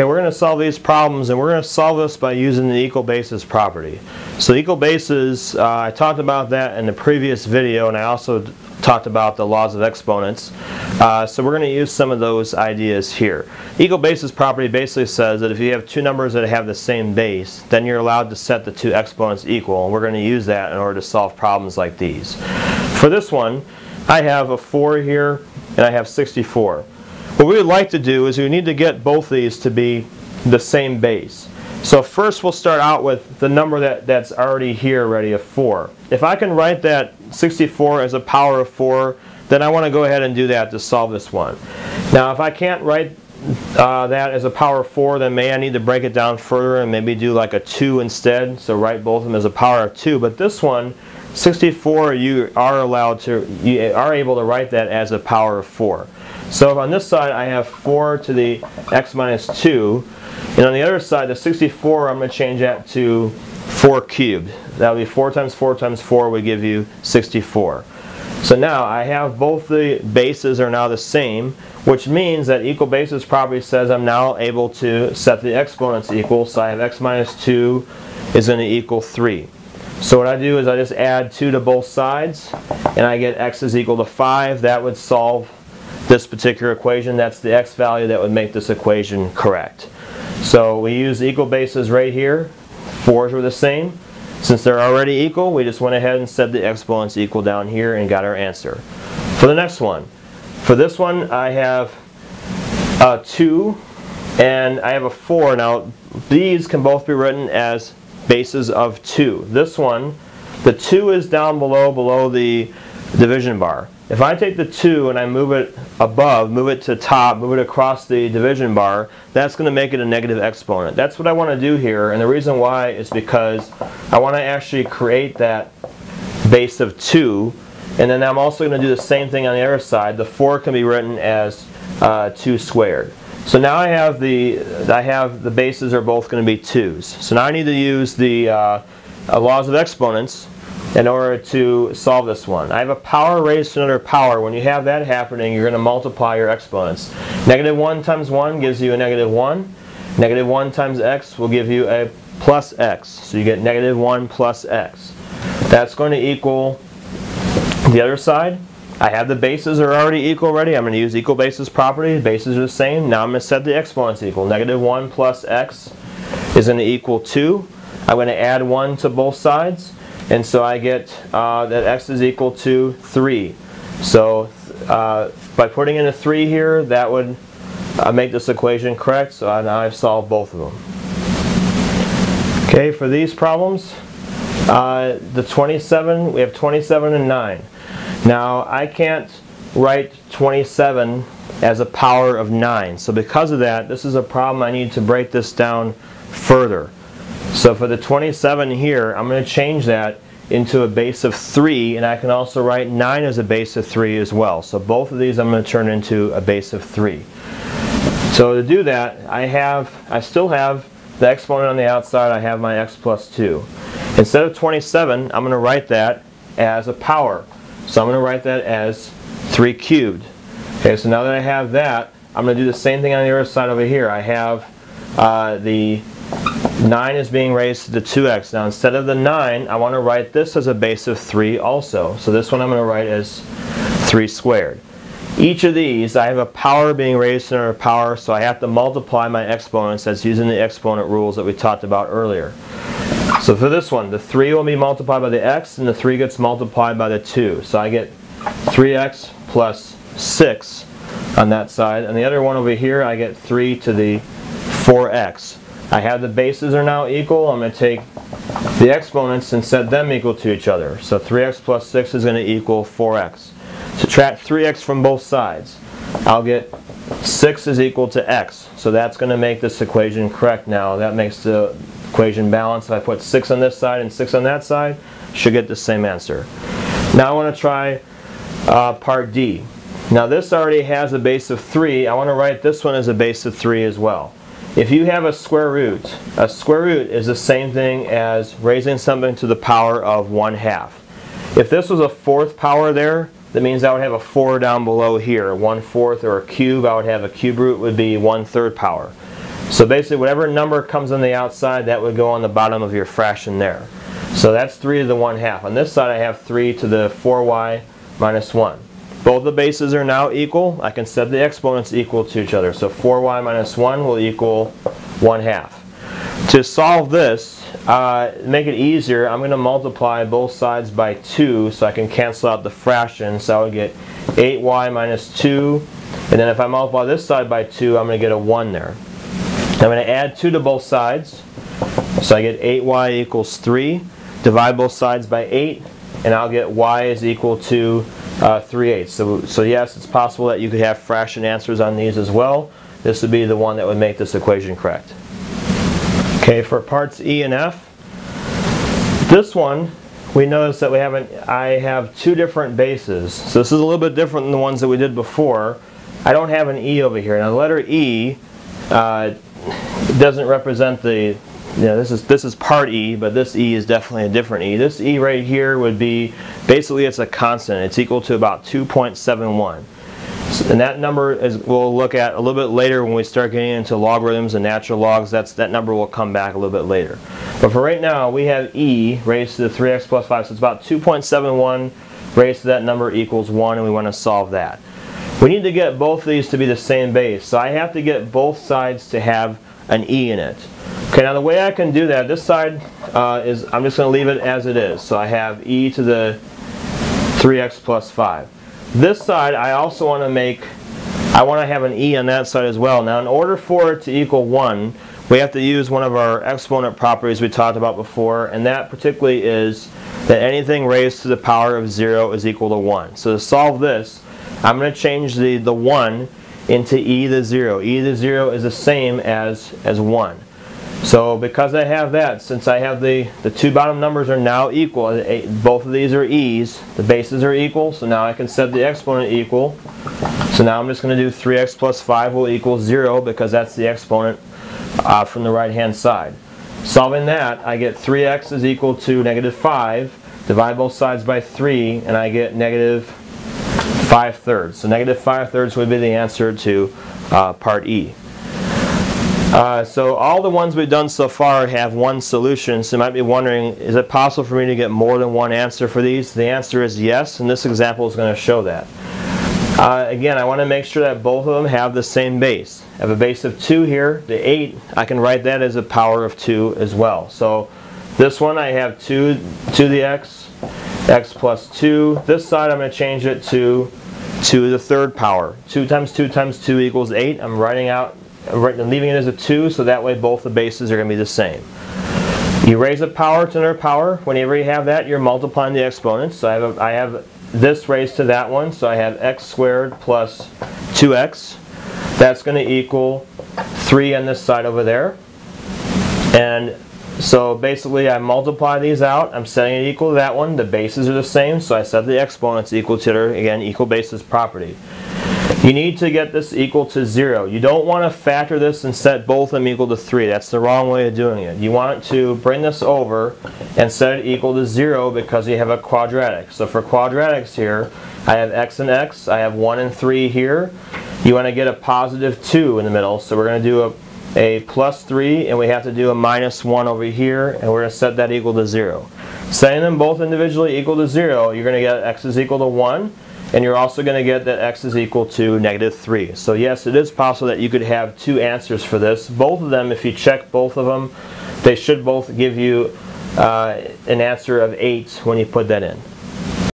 Okay, we're going to solve these problems, and we're going to solve this by using the equal basis property. So equal basis, I talked about that in the previous video, and I also talked about the laws of exponents. So we're going to use some of those ideas here. Equal basis property basically says that if you have two numbers that have the same base, then you're allowed to set the two exponents equal, and we're going to use that in order to solve problems like these. For this one, I have a 4 here, and I have 64. What we would like to do is we need to get both these to be the same base. So first we'll start out with the number that's already here already of 4. If I can write that 64 as a power of 4, then I want to go ahead and do that to solve this one. Now if I can't write that as a power of 4, then may I need to break it down further and maybe do like a 2 instead, so write both of them as a power of 2. But this one, 64, you are able to write that as a power of 4. So on this side I have 4 to the x minus 2, and on the other side, the 64, I'm going to change that to 4 cubed. That would be 4 times 4 times 4 would give you 64. So now I have both the bases are now the same, which means that equal basis property says I'm now able to set the exponents equal, so I have x minus 2 is going to equal 3. So what I do is I just add 2 to both sides, and I get x is equal to 5. That would solve this particular equation. That's the x value that would make this equation correct. So we use equal bases right here. 4s were the same. Since they're already equal, we just went ahead and set the exponents equal down here and got our answer. For the next one, for this one I have a 2 and I have a 4. Now these can both be written as bases of 2. This one, the 2 is down below the division bar. If I take the 2 and I move it above, move it to the top, move it across the division bar, that's going to make it a negative exponent. That's what I want to do here, and the reason why is because I want to actually create that base of 2, and then I'm also going to do the same thing on the other side. The 4 can be written as 2 squared. So now I have the bases are both going to be 2's. So now I need to use the laws of exponents in order to solve this one. I have a power raised to another power. When you have that happening, you're going to multiply your exponents. Negative 1 times 1 gives you a negative 1. Negative 1 times x will give you a plus x. So you get negative 1 plus x. That's going to equal the other side. I have the bases are already equal already. I'm going to use equal basis property. The bases are the same. Now I'm going to set the exponents equal. Negative 1 plus x is going to equal 2. I'm going to add 1 to both sides. And so I get that x is equal to 3. So by putting in a 3 here, that would make this equation correct. So now I've solved both of them. Okay, for these problems, the 27, we have 27 and 9. Now I can't write 27 as a power of 9. So because of that, this is a problem I need to break this down further. So for the 27 here, I'm going to change that into a base of 3, and I can also write 9 as a base of 3 as well. So both of these I'm going to turn into a base of 3. So to do that, I still have the exponent on the outside. I have my x plus 2. Instead of 27, I'm going to write that as a power. So I'm going to write that as 3 cubed. Okay, so now that I have that, I'm going to do the same thing on the other side over here. I have the 9 is being raised to the 2x. Now instead of the 9, I want to write this as a base of 3 also. So this one I'm going to write as 3 squared. Each of these, I have a power being raised to another power, so I have to multiply my exponents. That's using the exponent rules that we talked about earlier. So for this one, the 3 will be multiplied by the x, and the 3 gets multiplied by the 2. So I get 3x plus 6 on that side. And the other one over here, I get 3 to the 4x. I have the bases are now equal. I'm going to take the exponents and set them equal to each other. So 3x plus 6 is going to equal 4x. Subtract 3x from both sides. I'll get 6 is equal to x. So that's going to make this equation correct now. That makes the equation balanced. If I put 6 on this side and 6 on that side, should get the same answer. Now I want to try part D. Now this already has a base of 3. I want to write this one as a base of 3 as well. If you have a square root is the same thing as raising something to the power of 1/2. If this was a 4th power there, that means I would have a 4 down below here, 1/4, or a cube. I would have a cube root would be 1/3 power. So basically whatever number comes on the outside, that would go on the bottom of your fraction there. So that's 3 to the 1/2. On this side I have 3 to the 4y minus 1. Both the bases are now equal. I can set the exponents equal to each other. So 4y minus 1 will equal 1/2. To solve this, make it easier, I'm going to multiply both sides by 2 so I can cancel out the fraction. So I would get 8y minus 2. And then if I multiply this side by 2, I'm going to get a 1 there. I'm going to add 2 to both sides. So I get 8y equals 3. Divide both sides by 8, and I'll get y is equal to 3/8. So yes, it's possible that you could have fraction answers on these as well. This would be the one that would make this equation correct. Okay, for parts E and F, this one, we notice that I have 2 different bases. So this is a little bit different than the ones that we did before. I don't have an E over here. Now the letter E doesn't represent the, this is part E, but this E is definitely a different E. This E right here would be, basically it's a constant. It's equal to about 2.71. And that number is, we'll look at a little bit later when we start getting into logarithms and natural logs. That number will come back a little bit later. But for right now, we have e raised to the 3x plus 5. So it's about 2.71 raised to that number equals 1, and we want to solve that. We need to get both of these to be the same base. So I have to get both sides to have an e in it. Okay, now the way I can do that, this side is, I'm just going to leave it as it is. So I have e to the 3x plus 5. This side, I also want to make, I want to have an e on that side as well. Now in order for it to equal 1, we have to use one of our exponent properties we talked about before, and that particularly is that anything raised to the power of 0 is equal to 1. So to solve this, I'm going to change the 1 into e to the 0. E to the 0 is the same as 1. So because I have that, since I have the 2 bottom numbers are now equal, both of these are e's, the bases are equal, so now I can set the exponent equal. So now I'm just going to do 3x plus 5 will equal 0 because that's the exponent from the right hand side. Solving that, I get 3x is equal to negative 5, divide both sides by 3, and I get negative 5/3. So negative 5/3 would be the answer to part E. So all the ones we've done so far have one solution, so you might be wondering, is it possible for me to get more than one answer for these? The answer is yes, and this example is going to show that. Again, I want to make sure that both of them have the same base. I have a base of 2 here, the 8, I can write that as a power of 2 as well. So this one I have 2 to the x, x plus 2. This side I'm going to change it to 2 to the 3rd power. 2 times 2 times 2 equals 8. I'm writing out, leaving it as a 2, so that way both the bases are going to be the same. You raise a power to another power. Whenever you have that, you're multiplying the exponents. So I have this raised to that one, so I have x squared plus 2x. That's going to equal 3 on this side over there. And so basically I multiply these out. I'm setting it equal to that one. The bases are the same, so I set the exponents equal to their, again, equal basis property. You need to get this equal to 0. You don't want to factor this and set both of them equal to 3. That's the wrong way of doing it. You want to bring this over and set it equal to 0 because you have a quadratic. So for quadratics here, I have x and x. I have 1 and 3 here. You want to get a positive 2 in the middle. So we're going to do a plus 3, and we have to do a minus 1 over here, and we're going to set that equal to 0. Setting them both individually equal to 0, you're going to get x is equal to 1. And you're also going to get that x is equal to negative 3. So yes, it is possible that you could have 2 answers for this. Both of them, if you check both of them, they should both give you an answer of 8 when you put that in.